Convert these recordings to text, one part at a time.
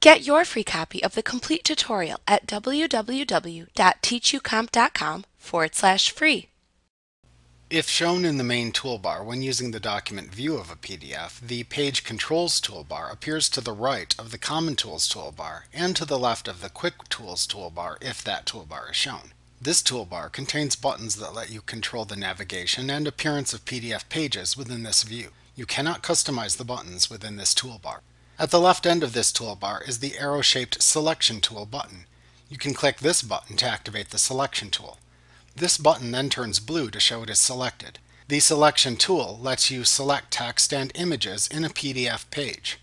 Get your free copy of the complete tutorial at www.teachucomp.com/free. If shown in the main toolbar when using the document view of a PDF, the Page Controls toolbar appears to the right of the Common Tools toolbar and to the left of the Quick Tools toolbar if that toolbar is shown. This toolbar contains buttons that let you control the navigation and appearance of PDF pages within this view. You cannot customize the buttons within this toolbar. At the left end of this toolbar is the arrow-shaped Selection Tool button. You can click this button to activate the Selection Tool. This button then turns blue to show it is selected. The Selection Tool lets you select text and images in a PDF page.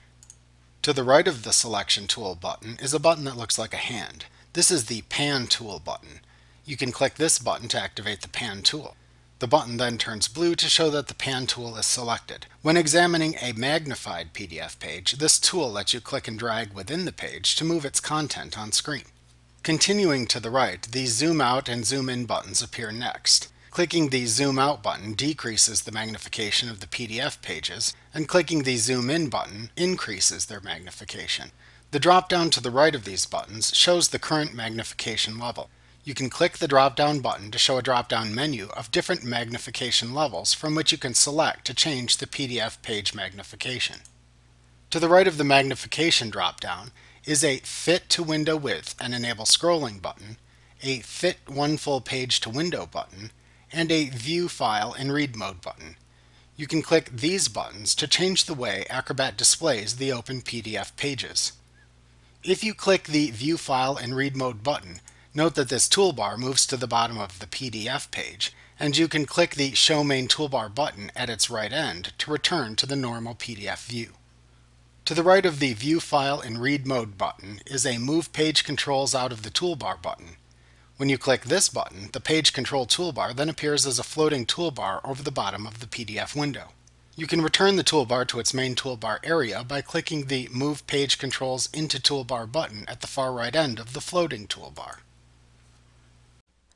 To the right of the Selection Tool button is a button that looks like a hand. This is the Pan Tool button. You can click this button to activate the Pan Tool. The button then turns blue to show that the Pan tool is selected. When examining a magnified PDF page, this tool lets you click and drag within the page to move its content on screen. Continuing to the right, the Zoom Out and Zoom In buttons appear next. Clicking the Zoom Out button decreases the magnification of the PDF pages, and clicking the Zoom In button increases their magnification. The drop-down to the right of these buttons shows the current magnification level. You can click the drop-down button to show a drop-down menu of different magnification levels from which you can select to change the PDF page magnification. To the right of the magnification drop-down is a Fit to Window Width and Enable Scrolling button, a Fit One Full Page to Window button, and a View File in Read Mode button. You can click these buttons to change the way Acrobat displays the open PDF pages. If you click the View File in Read Mode button, note that this toolbar moves to the bottom of the PDF page, and you can click the Show Main Toolbar button at its right end to return to the normal PDF view. To the right of the View File in Read Mode button is a Move Page Controls Out of the Toolbar button. When you click this button, the Page Control toolbar then appears as a floating toolbar over the bottom of the PDF window. You can return the toolbar to its main toolbar area by clicking the Move Page Controls Into Toolbar button at the far right end of the floating toolbar.